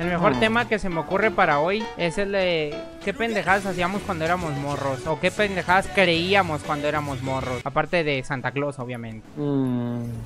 El mejor tema que se me ocurre para hoy es el de qué pendejadas hacíamos cuando éramos morros, o qué pendejadas creíamos cuando éramos morros, aparte de Santa Claus, obviamente.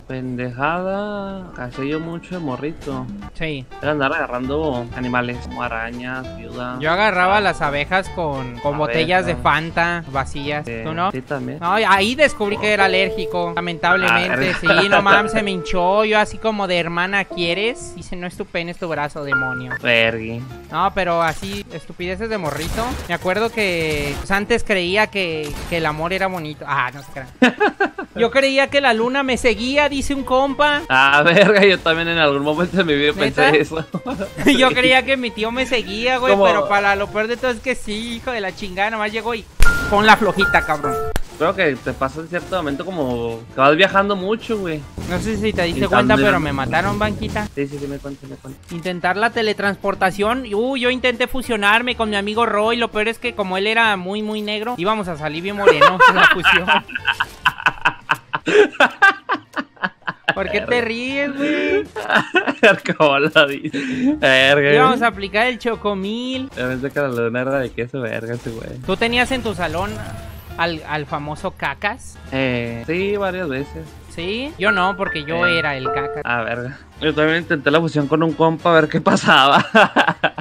Pendejada hacía yo mucho de morrito. Sí. Era andar agarrando animales como arañas, viudas. Yo agarraba las abejas con botellas de Fanta vacías. ¿Tú no? Sí, también. No, ahí descubrí que era alérgico, lamentablemente. Sí, no mames, se me hinchó. Yo así como de hermana, ¿quieres? Dice, no es tu pene, es tu brazo, demonio. Vergui. No, pero así, estupideces de morrito. Me acuerdo que pues, antes creía que el amor era bonito. Ah, no se crean. Yo creía que la luna me seguía, dice un compa. Ah, verga, yo también en algún momento de mi vida pensé eso. Yo creía que mi tío me seguía, güey, pero para lo peor de todo es que sí, hijo de la chingada, nomás llegó y pon la flojita, cabrón. Creo que te pasa en cierto momento como que vas viajando mucho, güey. No sé si te diste cuenta, pero me mataron, banquita. Sí, me cuenta. Intentar la teletransportación. Yo intenté fusionarme con mi amigo Roy. Lo peor es que como él era muy, muy negro, íbamos a salir bien morenos en la fusión. ¿Por qué te ríes, güey? Arcola, dice. Verga. Íbamos a aplicar el chocomil. Yo pensé que la luna era de queso, verga, ese güey. ¿Tú tenías en tu salón al famoso Cacas? Sí, varias veces. ¿Sí? Yo no, porque yo era el Cacas. Ah, verga. Yo también intenté la fusión con un compa a ver qué pasaba.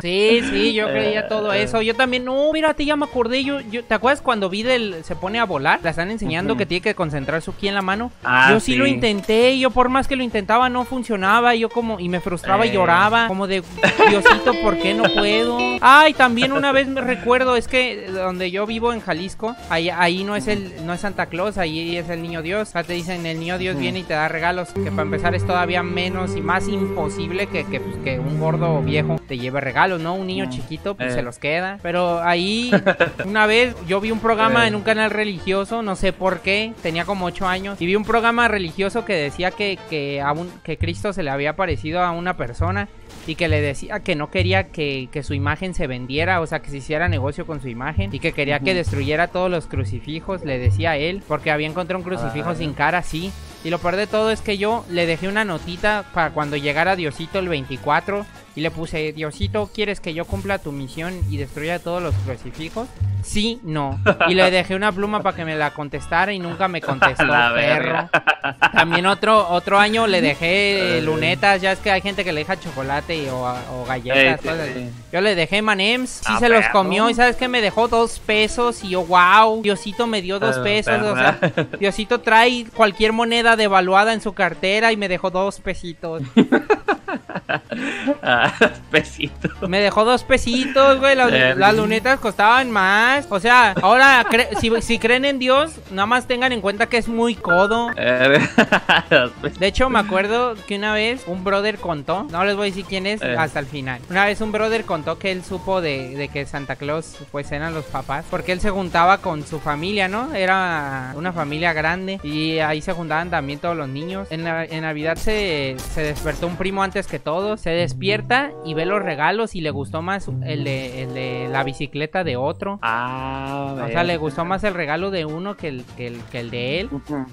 Sí, yo creía todo eso. Yo también, no, mírate, ya me acordé. Yo, ¿te acuerdas cuando Videl se pone a volar? La están enseñando que tiene que concentrar su ki en la mano. Ah, yo sí lo intenté, y yo por más que lo intentaba no funcionaba. Yo como, y me frustraba y lloraba, como de, Diosito, ¿por qué no puedo? Ay, también una vez me recuerdo, es que donde yo vivo en Jalisco, ahí no es Santa Claus, ahí es el Niño Dios. Ya te dicen, el Niño Dios viene y te da regalos, que para empezar es todavía menos y más imposible que un gordo viejo te lleve regalos, ¿no? Un niño chiquito pues se los queda. Pero ahí una vez yo vi un programa en un canal religioso, no sé por qué, tenía como 8 años, y vi un programa religioso que decía que Cristo se le había aparecido a una persona y que le decía que no quería que su imagen se vendiera, o sea, que se hiciera negocio con su imagen, y que quería que destruyera todos los crucifijos, le decía a él, porque había encontrado un crucifijo sin cara, sí. Y lo peor de todo es que yo le dejé una notita para cuando llegara Diosito el 24, y le puse, Diosito, ¿quieres que yo cumpla tu misión y destruya todos los crucifijos? Sí, no. Y le dejé una pluma para que me la contestara y nunca me contestó, perro. También otro año le dejé lunetas, ya es que hay gente que le deja chocolate o galletas, cosas así. Yo le dejé M&M's, se los comió, y ¿sabes qué? Me dejó 2 pesos y yo, wow, Diosito me dio 2 pesos, o sea, Diosito trae cualquier moneda devaluada en su cartera y me dejó 2 pesitos. Pesitos. Me dejó 2 pesitos, güey. Las lunetas costaban más. O sea, ahora si creen en Dios, nada más tengan en cuenta que es muy codo. De hecho, me acuerdo que una vez un brother contó, no les voy a decir quién es hasta el final. Una vez un brother contó que él supo de que Santa Claus pues eran los papás, porque él se juntaba con su familia, ¿no? Era una familia grande y ahí se juntaban también todos los niños. En Navidad se despertó un primo antes que todos, se despierta y ve los regalos y le gustó más el de la bicicleta de otro. O sea, le gustó más el regalo de uno que el de él,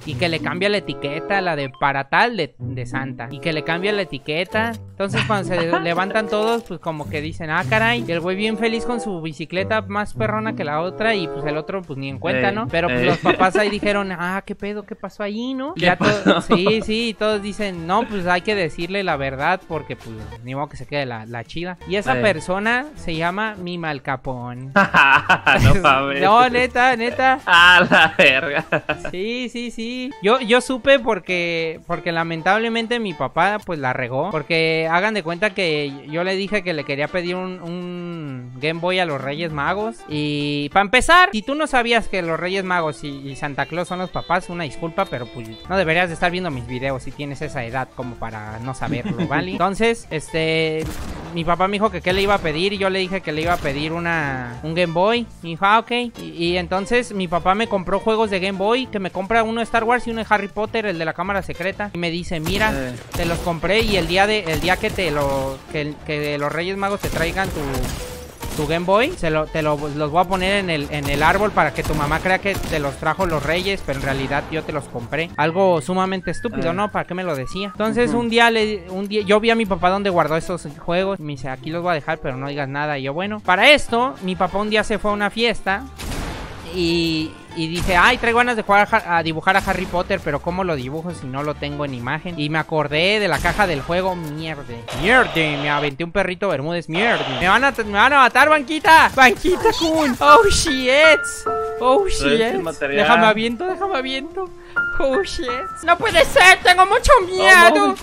y que le cambia la etiqueta, la de para tal de Santa, y que le cambia la etiqueta. Entonces cuando se levantan todos, pues como que dicen, ah, caray, y el güey bien feliz con su bicicleta más perrona que la otra, y pues el otro pues ni en cuenta, ¿no? Pero pues los papás ahí dijeron, ah, qué pedo, qué pasó ahí, ¿no? Ya sí, todos dicen, no, pues hay que decirle la verdad, porque pues ni modo que se quede la chida. Y esa persona se llama Mima Al Capón. No mames. No, neta. Ah, la verga. Sí. Yo supe porque lamentablemente mi papá pues la regó, porque hagan de cuenta que yo le dije que le quería pedir un Game Boy a los Reyes Magos. Y para empezar, si tú no sabías que los Reyes Magos y Santa Claus son los papás, una disculpa, pero pues no deberías de estar viendo mis videos si tienes esa edad como para no saberlo, ¿vale? Entonces, mi papá me dijo que qué le iba a pedir, y yo le dije que le iba a pedir un Game Boy. Me dijo, ah, ok. Y entonces mi papá me compró juegos de Game Boy, que me compra uno de Star Wars y uno de Harry Potter, el de la cámara secreta. Y me dice, mira, te los compré, y el día que los Reyes Magos te traigan tu tu Game Boy, los voy a poner en el árbol para que tu mamá crea que te los trajo los reyes, pero en realidad yo te los compré. Algo sumamente estúpido, ¿no? ¿Para qué me lo decía? Entonces un día yo vi a mi papá donde guardó esos juegos. Me dice, aquí los voy a dejar, pero no digas nada. Y yo, bueno, para esto, mi papá un día se fue a una fiesta y dije, ay, traigo ganas de jugar a dibujar a Harry Potter, pero ¿cómo lo dibujo si no lo tengo en imagen? Y me acordé de la caja del juego. Mierde, me aventé un perrito Bermúdez. Mierde, me van a matar, banquita cool. Oh shit, oh shit. Déjame aviento. Oh shit, no puede ser, tengo mucho miedo.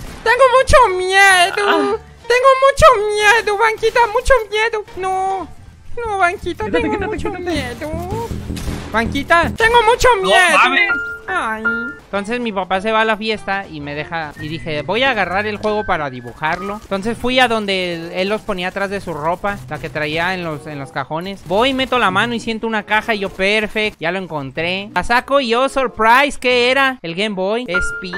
Tengo mucho miedo, banquita, mucho miedo. No, banquita, tengo mucho miedo. Banquita, tengo mucho miedo. Ay. Entonces mi papá se va a la fiesta y me deja. Y dije, voy a agarrar el juego para dibujarlo. Entonces fui a donde él los ponía atrás de su ropa, la que traía en los cajones. Voy, meto la mano y siento una caja. Y yo, perfecto, ya lo encontré. La saco y yo, surprise, ¿qué era? El Game Boy SP.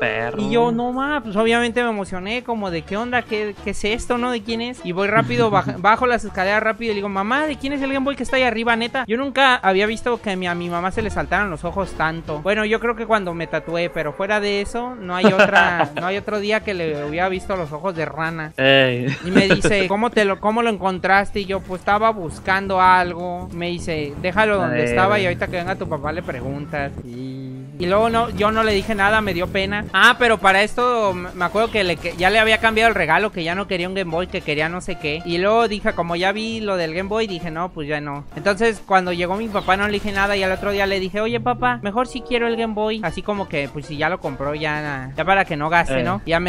Perro. Y yo, no más, pues obviamente me emocioné, como de qué onda, qué es esto, ¿no? ¿De quién es? Y voy rápido, bajo las escaleras rápido y le digo, mamá, ¿de quién es el Game Boy que está ahí arriba, neta? Yo nunca había visto que a mi mamá se le saltaran los ojos tanto. Bueno, yo creo que cuando me tatué, pero fuera de eso, no hay otro día que le hubiera visto los ojos de rana. Ey. Y me dice, ¿cómo lo encontraste? Y yo, pues estaba buscando algo. Me dice, déjalo donde estaba y ahorita que venga tu papá le preguntas. Y luego yo no le dije nada, me dio pena. Ah, pero para esto me acuerdo que ya le había cambiado el regalo, que ya no quería un Game Boy, que quería no sé qué. Y luego dije, como ya vi lo del Game Boy, dije, no, pues ya no. Entonces cuando llegó mi papá no le dije nada y al otro día le dije, oye papá, mejor si quiero el Game Boy. Así como que, pues si ya lo compró, ya para que no gaste, ¿no? Y ya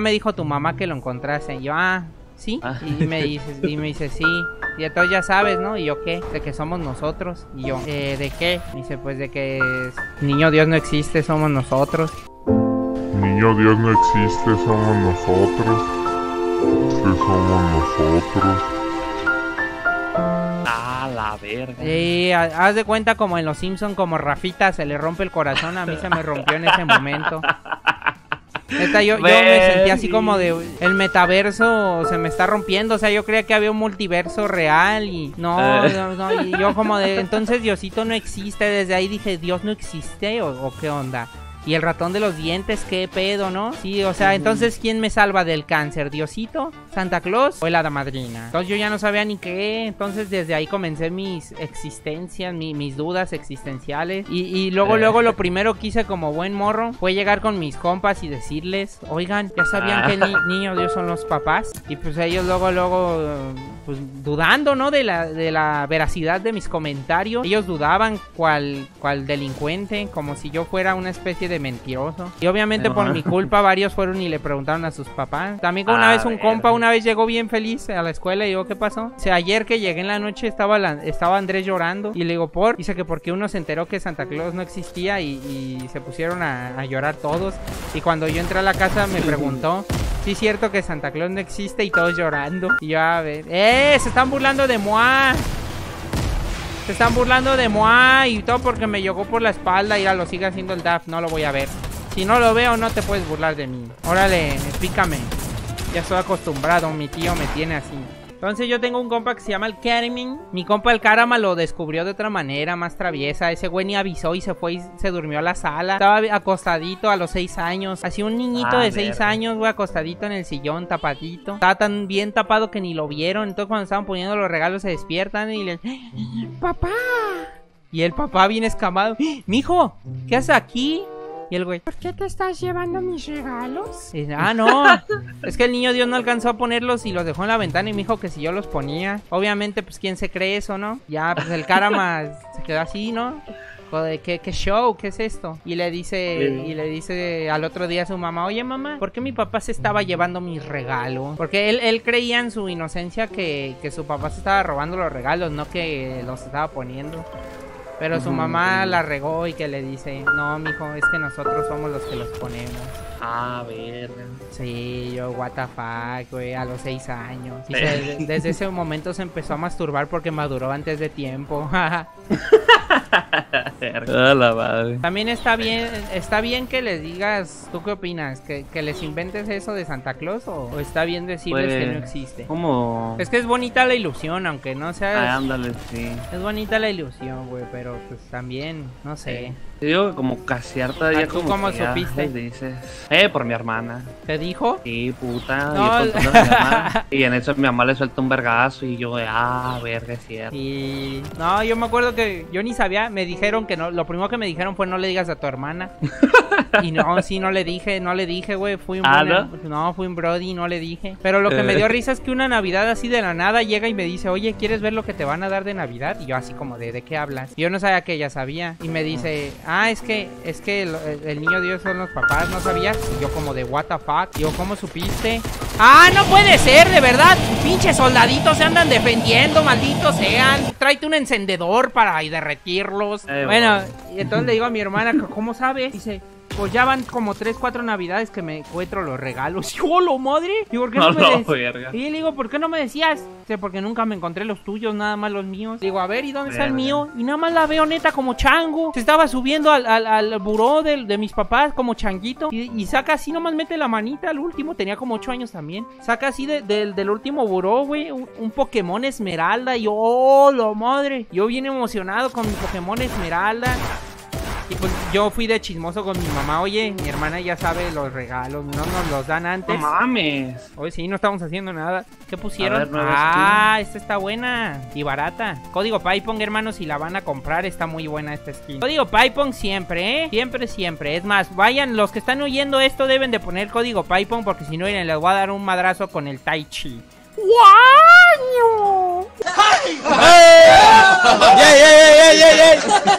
me dijo tu mamá que lo encontrase. Y yo, ¿sí? Y me dice, sí. Y entonces ya sabes, ¿no? Y yo, ¿qué? De que somos nosotros. Y yo, ¿de qué? Y dice, pues de que niño Dios no existe, somos nosotros. Niño Dios no existe, somos nosotros. Sí, somos nosotros. La verga. Sí, haz de cuenta como en Los Simpson, como Rafita se le rompe el corazón. A mí se me rompió en ese momento. Neta, yo me sentí así como de, el metaverso se me está rompiendo. O sea, yo creía que había un multiverso real. Y no, y yo como de, entonces Diosito no existe. Desde ahí dije, Dios no existe o qué onda. Y el ratón de los dientes, qué pedo, ¿no? Sí, o sea, entonces, ¿quién me salva del cáncer? ¿Diosito? ¿Santa Claus? ¿O el hada madrina? Entonces yo ya no sabía ni qué. Entonces desde ahí comencé mis existencias, mis dudas existenciales. Y luego lo primero que hice como buen morro fue llegar con mis compas y decirles, oigan, ¿ya sabían que niños Dios son los papás? Y pues ellos luego, pues dudando, ¿no? De la veracidad de mis comentarios. Ellos dudaban cual delincuente, como si yo fuera una especie de mentiroso. Y obviamente por mi culpa varios fueron y le preguntaron a sus papás. También una vez llegó bien feliz a la escuela y digo, ¿qué pasó? O sea, ayer que llegué en la noche estaba Andrés llorando y le digo, dice que porque uno se enteró que Santa Claus no existía y se pusieron a llorar todos. Y cuando yo entré a la casa me preguntó, ¿sí es cierto que Santa Claus no existe? Y todos llorando. Y yo, a ver, se están burlando de moi. Se están burlando de moi y todo porque me llegó por la espalda. Y ahora lo sigue haciendo el Daft, no lo voy a ver. Si no lo veo, no te puedes burlar de mí. Órale, explícame. Ya estoy acostumbrado, mi tío me tiene así. Entonces yo tengo un compa que se llama el Karamin. Mi compa el Karama lo descubrió de otra manera, más traviesa. Ese güey ni avisó y se fue y se durmió a la sala. Estaba acostadito a los 6 años. Así un niñito de 6 años, güey, acostadito en el sillón, tapadito. Estaba tan bien tapado que ni lo vieron. Entonces cuando estaban poniendo los regalos se despiertan y le dicen, ¡papá! Y el papá bien escamado, ¡mijo! ¿Qué haces aquí? Y el güey, ¿por qué te estás llevando mis regalos? No, es que el niño Dios no alcanzó a ponerlos y los dejó en la ventana y me dijo que si yo los ponía. Obviamente, pues, ¿quién se cree eso, no? Ya, pues, el Karama se quedó así, ¿no? Joder, ¿qué show? ¿Qué es esto? Y le dice al otro día a su mamá, oye mamá, ¿por qué mi papá se estaba llevando mis regalos? Porque él creía en su inocencia que su papá se estaba robando los regalos, no que los estaba poniendo. Pero su mamá la regó y que le dice, no, mijo, es que nosotros somos los que los ponemos. A ver. Sí, yo, what the fuck, güey, a los 6 años. Y desde ese momento se empezó a masturbar porque maduró antes de tiempo. La madre. También está bien que les digas, ¿tú qué opinas? ¿Que les inventes eso de Santa Claus o está bien decirles pues, que no existe? ¿Cómo? Es que es bonita la ilusión, aunque no sea. Ah, ándale, sí. Es bonita la ilusión, güey, pero pues también, no sé. Te digo como casear todavía como. ¿Cómo supiste? Dices, por mi hermana. ¿Te dijo? Sí, puta. No. Yo contando a mi mamá, y en eso mi mamá le suelta un vergazo y yo, verga, es cierto. Y no, yo me acuerdo que yo ni sabía, me dijeron que no. Lo primero que me dijeron fue no le digas a tu hermana. Y no, sí, no le dije, güey. Fui un fui un brody, no le dije. Pero lo que me dio risa es que una Navidad así de la nada llega y me dice, oye, ¿quieres ver lo que te van a dar de Navidad? Y yo así como, ¿de qué hablas? Y yo no sabía que ella sabía. Y me dice, es que el niño Dios son los papás, ¿no sabías? Y yo como de, what the fuck. Y yo, ¿cómo supiste? ¡Ah, no puede ser, de verdad! Pinches soldaditos se andan defendiendo, malditos sean. Tráete un encendedor para derretirlos. Bueno, y entonces le digo a mi hermana, ¿cómo sabes? Dice, pues ya van como 3-4 navidades que me encuentro los regalos. Y yo, lo madre. Y ¿por qué no me decías? Y le digo, ¿por qué no me decías? O sea, porque nunca me encontré los tuyos, nada más los míos. Digo, a ver, ¿y dónde está el mío? Y nada más la veo neta como chango. Se estaba subiendo al buró de mis papás como changuito. Y saca así, nomás mete la manita al último. Tenía como 8 años también. Saca así del último buró, güey. Un Pokémon Esmeralda. Y yo, lo madre. Yo bien emocionado con mi Pokémon Esmeralda. Y pues yo fui de chismoso con mi mamá. Oye, mi hermana ya sabe los regalos. No nos los dan antes. ¡No mames! Hoy sí, no estamos haciendo nada. ¿Qué pusieron? Ver, esta está buena y barata. Código Paypong, hermanos, si la van a comprar. Está muy buena esta skin. Código Paypong siempre, siempre, siempre. Es más, vayan, los que están oyendo esto deben de poner código Paypong, porque si no, les voy a dar un madrazo con el Tai Chi. ¡Guau! ¡Ay! ¡Ay! ¡Ay! ¡Ay! ¡Ay!